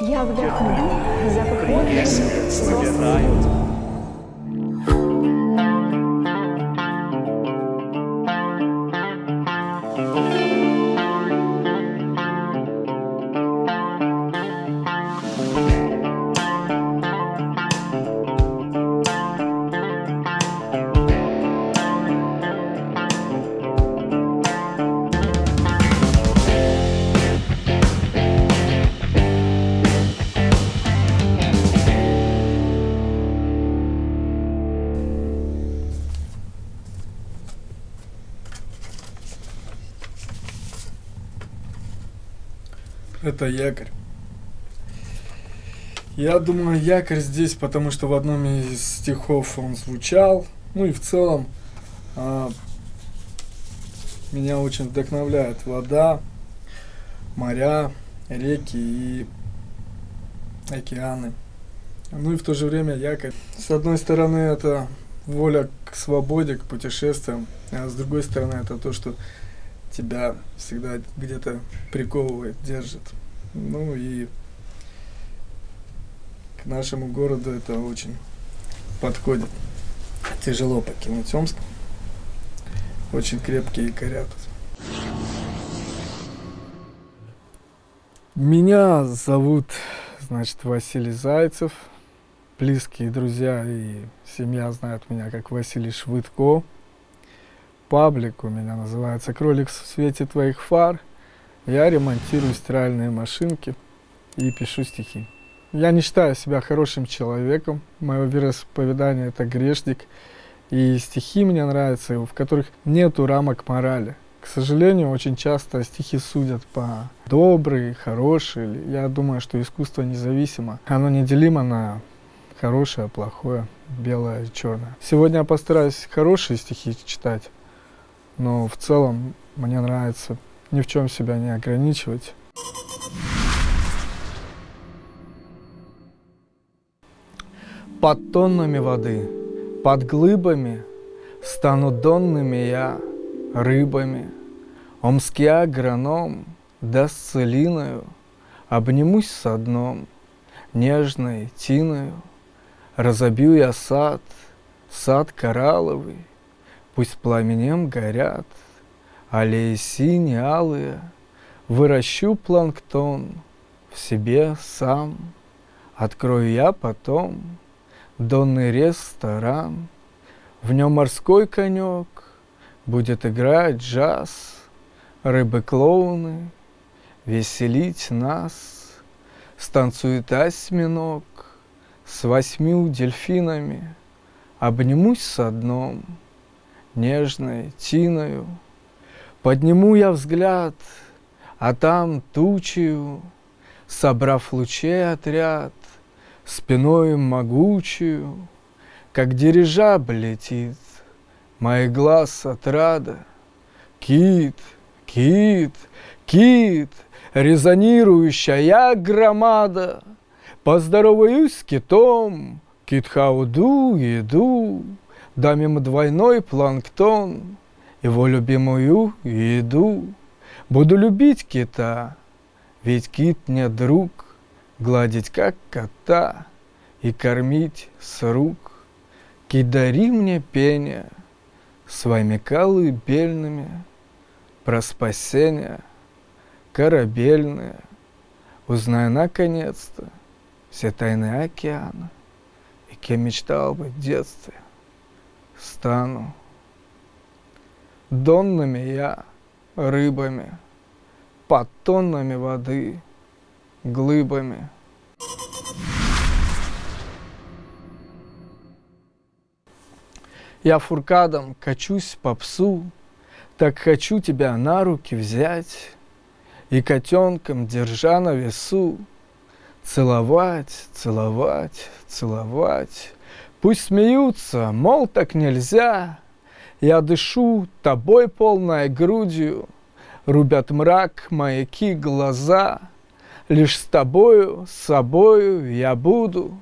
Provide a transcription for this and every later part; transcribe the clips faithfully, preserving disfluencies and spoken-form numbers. Я вдохну, запах моря, взрослый. Это якорь. Я думаю, якорь здесь, потому что в одном из стихов он звучал. Ну и в целом а, меня очень вдохновляет вода, моря, реки и океаны. Ну и в то же время якорь. С одной стороны, это воля к свободе, к путешествиям, а с другой стороны, это то, что тебя всегда где-то приковывает, держит. Ну и к нашему городу это очень подходит. Тяжело покинуть Омск. Очень крепкие якоря тут. Меня зовут, значит, Василий Зайцев. Близкие друзья и семья знают меня как Василий Швыдко. Паблик у меня называется «Кролик в свете твоих фар». Я ремонтирую стиральные машинки и пишу стихи. Я не считаю себя хорошим человеком. Мое вероисповедание — это грешник. И стихи мне нравятся, в которых нету рамок морали. К сожалению, очень часто стихи судят по добрый, хороший. Я думаю, что искусство независимо. Оно неделимо на хорошее, плохое, белое и черное. Сегодня я постараюсь хорошие стихи читать. Но в целом мне нравится ни в чем себя не ограничивать. Под тоннами воды, под глыбами стану донными я рыбами. Омский агроном даст целиною, обнимусь со дном нежной тиною. Разобью я сад, сад коралловый. Пусть пламенем горят аллеи синие, алые, выращу планктон в себе сам. Открою я потом донный ресторан, в нем морской конек будет играть джаз, рыбы-клоуны веселить нас, станцует осьминог с восьмью дельфинами, обнимусь со дном нежной тиною. Подниму я взгляд, а там тучью, собрав лучей отряд, спиной могучую, как дирижабль летит мои глаз отрада. Кит, кит, кит, резонирующая громада, поздороваюсь с китом, кит хауду еду, дам ему двойной планктон, его любимую еду. Буду любить кита, ведь кит мне друг, гладить как кота и кормить с рук. Кит, дари мне пение своими колыбельными, про спасение корабельное. Узнай наконец-то все тайны океана, и кем мечтал бы в детстве стану. Донными я рыбами, под тоннами воды, глыбами. Я фуркадом качусь по псу, так хочу тебя на руки взять и котенком, держа на весу, целовать, целовать, целовать. Пусть смеются, мол, так нельзя. Я дышу тобой полной грудью, рубят мрак маяки глаза. Лишь с тобою, с собою я буду.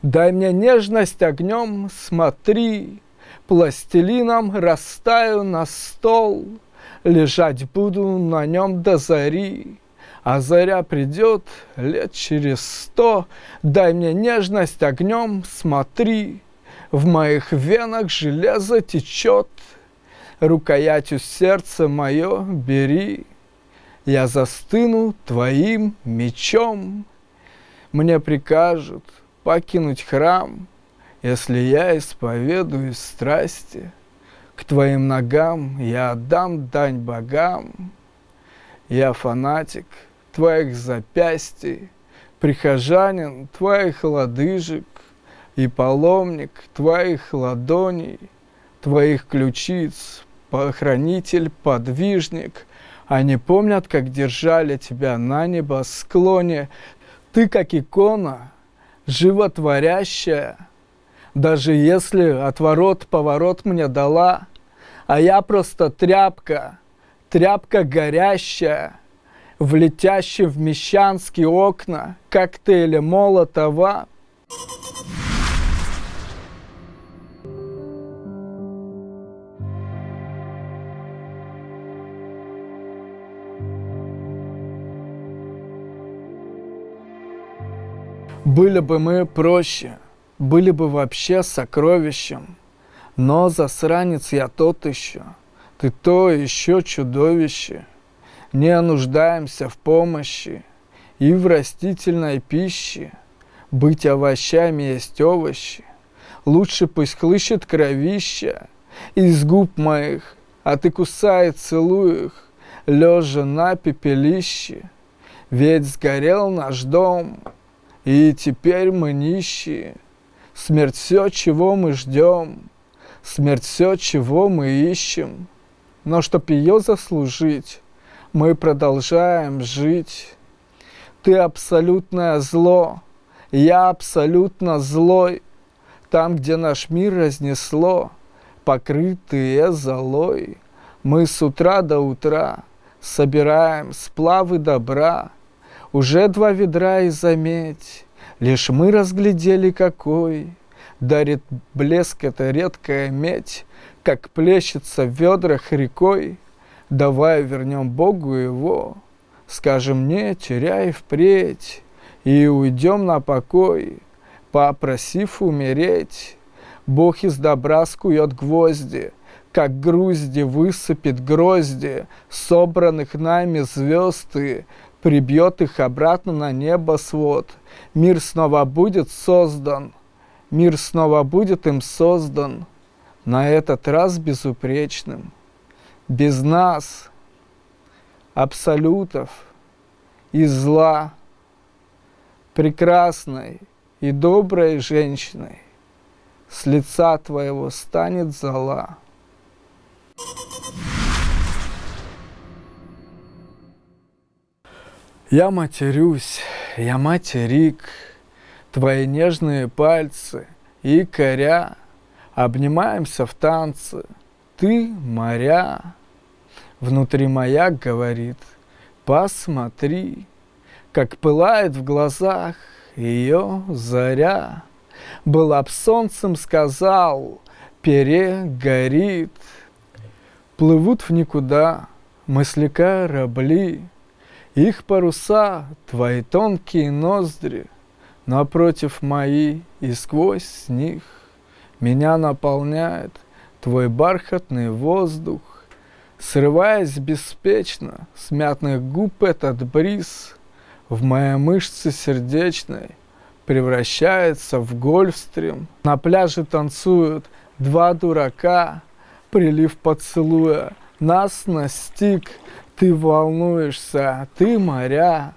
Дай мне нежность огнем, смотри, пластилином растаю на стол, лежать буду на нем до зари. А заря придет лет через сто, дай мне нежность огнем, смотри, в моих венах железо течет, рукоятью сердце мое бери, я застыну твоим мечом. Мне прикажут покинуть храм, если я исповедуюсь страсти, к твоим ногам я отдам дань богам. Я фанатик твоих запястий, прихожанин твоих лодыжек и паломник твоих ладоней, твоих ключиц, похранитель, подвижник. Они помнят, как держали тебя на небосклоне. Ты, как икона, животворящая, даже если отворот-поворот мне дала, а я просто тряпка, тряпка горящая, в летящие в мещанские окна коктейли Молотова. Были бы мы проще, были бы вообще сокровищем, но засранец я тот еще, ты то еще чудовище. Не нуждаемся в помощи и в растительной пище, быть овощами есть овощи, лучше пусть хлыщет кровища из губ моих, а ты кусай и целуй их, лежа на пепелище, ведь сгорел наш дом. И теперь мы нищие, смерть все, чего мы ждем, смерть все, чего мы ищем. Но чтоб ее заслужить, мы продолжаем жить. Ты абсолютное зло, я абсолютно злой, там, где наш мир разнесло, покрытые золой. Мы с утра до утра собираем сплавы добра, уже два ведра и заметь, лишь мы разглядели какой, дарит блеск эта редкая медь, как плещется в ведрах рекой. Давай вернем Богу его, скажем не теряй впредь, и уйдем на покой, попросив умереть. Бог из добра скует гвозди, как грузди высыпет грозди собранных нами звезды, прибьет их обратно на небосвод. Мир снова будет создан, мир снова будет им создан, на этот раз безупречным. Без нас, абсолютов и зла, прекрасной и доброй женщиной с лица твоего станет зола. Я матерюсь, я материк, твои нежные пальцы и коря, обнимаемся в танце, ты моря. Внутри маяк говорит, посмотри, как пылает в глазах ее заря. Был об солнцем, сказал, перегорит. Плывут в никуда мысли корабли, их паруса, твои тонкие ноздри, напротив мои и сквозь них. Меня наполняет твой бархатный воздух, срываясь беспечно с мятных губ этот бриз, в моей мышце сердечной превращается в гольфстрим. На пляже танцуют два дурака, прилив поцелуя нас настиг. Ты волнуешься, ты моря,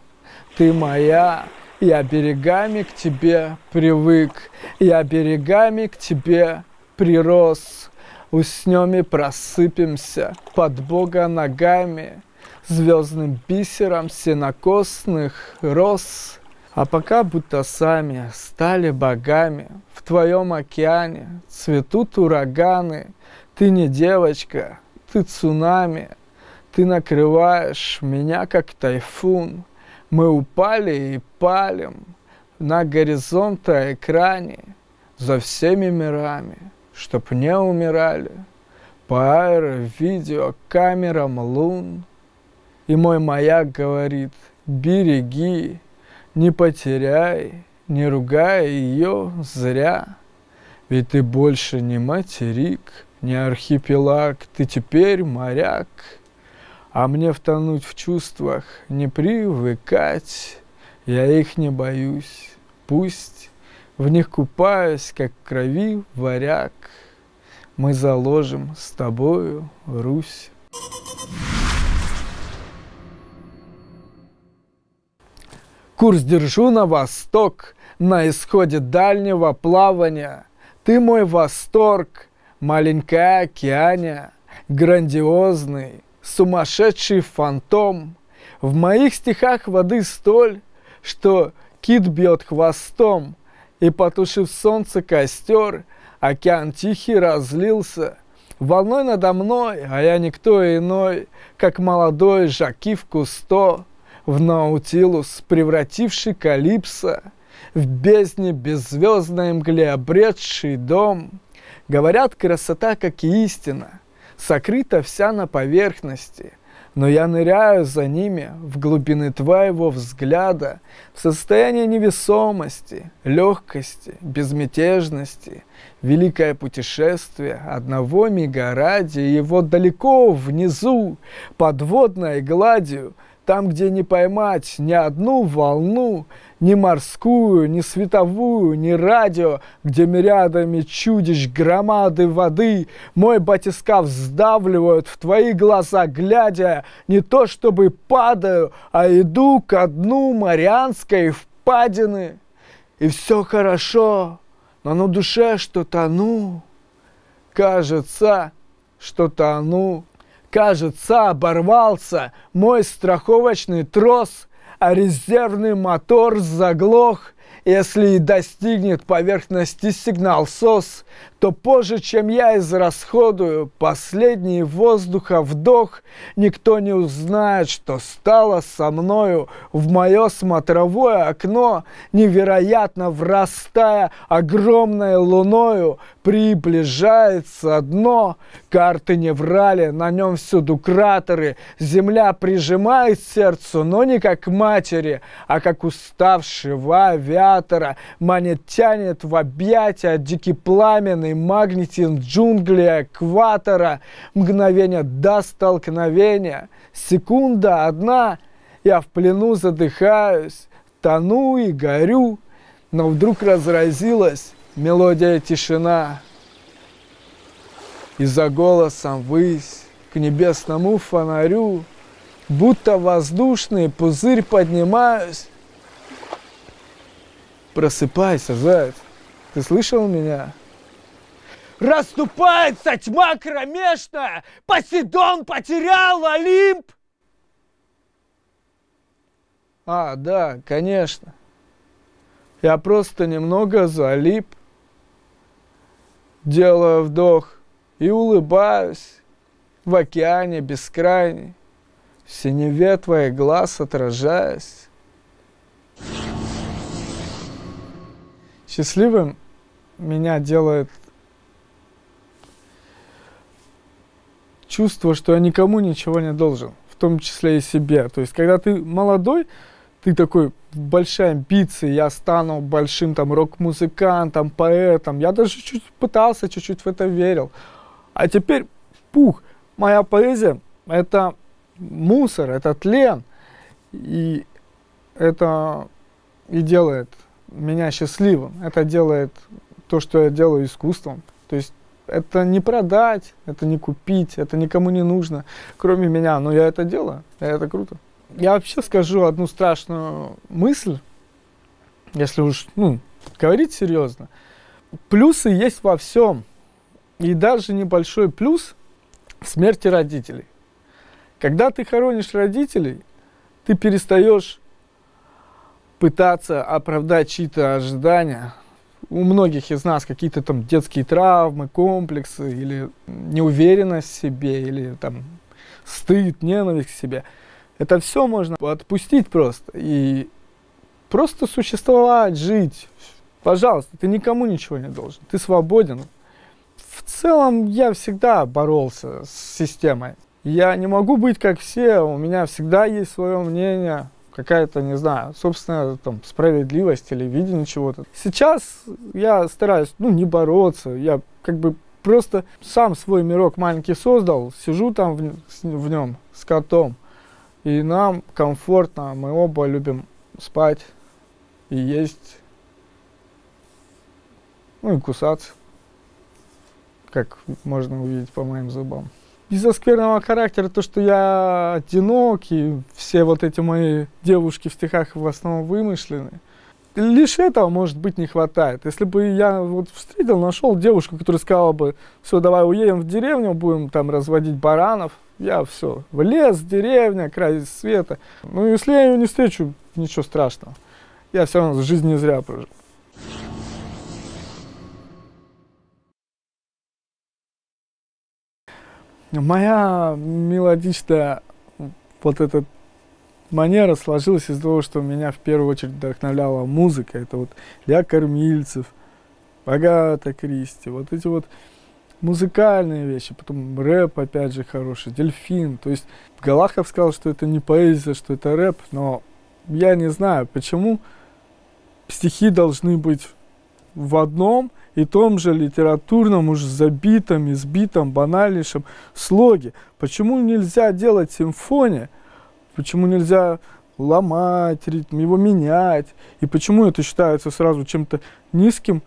ты моя, я берегами к тебе привык, я берегами к тебе прирос. Уснем и просыпемся под Бога ногами, звездным бисером сенокосных роз. А пока будто сами стали богами, в твоем океане цветут ураганы. Ты не девочка, ты цунами. Ты накрываешь меня, как тайфун. Мы упали и палим на горизонт о экране за всеми мирами, чтоб не умирали по аэровидеокамерам лун. И мой маяк говорит, береги, не потеряй, не ругай ее зря. Ведь ты больше не материк, не архипелаг, ты теперь моряк. А мне втонуть в чувствах, не привыкать, я их не боюсь, пусть в них купаюсь, как крови варяг. Мы заложим с тобою Русь. Курс держу на восток, на исходе дальнего плавания. Ты мой восторг, маленькая океаня, грандиозный, сумасшедший фантом. В моих стихах воды столь, что кит бьет хвостом. И, потушив солнце костер, океан тихий разлился волной надо мной, а я никто иной, как молодой Жак-Ив Кусто, в Наутилус, превративший Калипсо, в бездне беззвездной мгле обретший дом. Говорят, красота, как и истина, сокрыта вся на поверхности, но я ныряю за ними в глубины твоего взгляда, в состояние невесомости, легкости, безмятежности, великое путешествие одного мига ради его далеко внизу, подводной гладью, там, где не поймать ни одну волну, ни морскую, ни световую, ни радио, где мириадами чудищ громады воды мой батискаф сдавливают в твои глаза, глядя, не то чтобы падаю, а иду ко дну Марианской впадины. И все хорошо, но на душе что тону, кажется, что тону. Кажется, оборвался мой страховочный трос, а резервный мотор заглох. Если и достигнет поверхности сигнал эс о эс, то позже, чем я израсходую последний воздуха вдох, никто не узнает, что стало со мною. В мое смотровое окно, невероятно врастая огромной луною, приближается дно. Карты не врали, на нем всюду кратеры. Земля прижимает сердцу, но не как матери, а как уставшего авиатора. Манит, тянет в объятия дикий пламенный магнитин джунглей экватора. Мгновение до столкновения, секунда одна, я в плену задыхаюсь, тону и горю. Но вдруг разразилась мелодия тишина, и за голосом ввысь к небесному фонарю, будто воздушный пузырь поднимаюсь. Просыпайся, заяц, ты слышал меня? Расступается тьма кромешная, Посейдон потерял Олимп! А, да, конечно. Я просто немного залип. Делаю вдох и улыбаюсь в океане бескрайний, в синеве твоих глаз отражаясь. Счастливым меня делает чувство, что я никому ничего не должен, в том числе и себе. То есть, когда ты молодой, ты такой, большая амбиция, я стану большим там рок-музыкантом, поэтом. Я даже чуть-чуть пытался, чуть-чуть в это верил. А теперь, пух, моя поэзия — это мусор, это тлен. И это и делает меня счастливым. Это делает то, что я делаю, искусством. То есть это не продать, это не купить, это никому не нужно, кроме меня. Но я это делаю, и это круто. Я вообще скажу одну страшную мысль, если уж, ну, говорить серьезно. Плюсы есть во всем. И даже небольшой плюс в смерти родителей. Когда ты хоронишь родителей, ты перестаешь пытаться оправдать чьи-то ожидания. У многих из нас какие-то там детские травмы, комплексы, или неуверенность в себе, или там стыд, ненависть к себе. Это все можно отпустить просто. И просто существовать, жить. Пожалуйста, ты никому ничего не должен. Ты свободен. В целом я всегда боролся с системой. Я не могу быть как все, у меня всегда есть свое мнение. какая-то, не знаю, собственная там справедливость или видение чего-то. Сейчас я стараюсь, ну, не бороться, я как бы просто сам свой мирок маленький создал, сижу там в, в нем с котом, и нам комфортно, мы оба любим спать и есть, ну и кусаться, как можно увидеть по моим зубам. Из-за скверного характера, то, что я одинок, и все вот эти мои девушки в стихах в основном вымышлены, лишь этого, может быть, не хватает. Если бы я вот встретил, нашел девушку, которая сказала бы: все, давай уедем в деревню, будем там разводить баранов, я все, в лес, деревня, край света. Ну, если я ее не встречу, ничего страшного. Я все равно жизнь не зря прожил. Моя мелодичная вот эта манера сложилась из-за того, что меня в первую очередь вдохновляла музыка. Это вот Ля Кормильцев, Агата Кристи, вот эти вот музыкальные вещи. Потом рэп, опять же, хороший, Дельфин. То есть Галахов сказал, что это не поэзия, что это рэп, но я не знаю, почему стихи должны быть в одном и том же литературном, уж забитом, избитом, банальнейшем слоге. Почему нельзя делать симфонию? Почему нельзя ломать ритм, его менять? И почему это считается сразу чем-то низким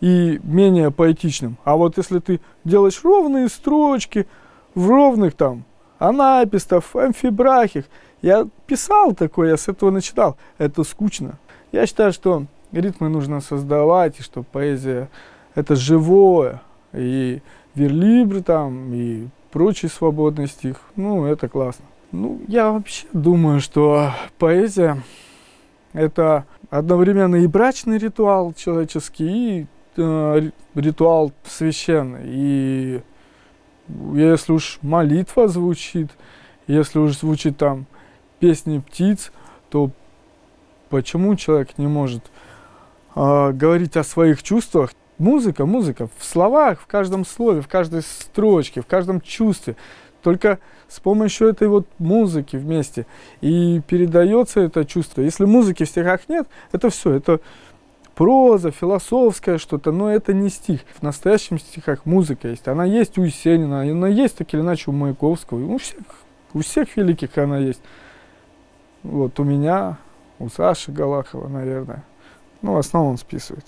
и менее поэтичным? А вот если ты делаешь ровные строчки в ровных там анапистов, амфибрахих, я писал такое, я с этого начинал, это скучно. Я считаю, что ритмы нужно создавать, и что поэзия — это живое, и верлибр там, и прочий свободный стих, ну, это классно. Ну, я вообще думаю, что поэзия — это одновременно и брачный ритуал человеческий, и э, ритуал священный. И если уж молитва звучит, если уж звучит там песни птиц, то почему человек не может говорить о своих чувствах? Музыка, музыка в словах, в каждом слове, в каждой строчке, в каждом чувстве. Только с помощью этой вот музыки вместе и передается это чувство. Если музыки в стихах нет, это все, это проза, философское что-то, но это не стих. В настоящем стихах музыка есть. Она есть у Есенина, она есть так или иначе у Маяковского, у всех, у всех великих она есть. Вот у меня, у Саши Галахова, наверное. Ну, в основном он списывает.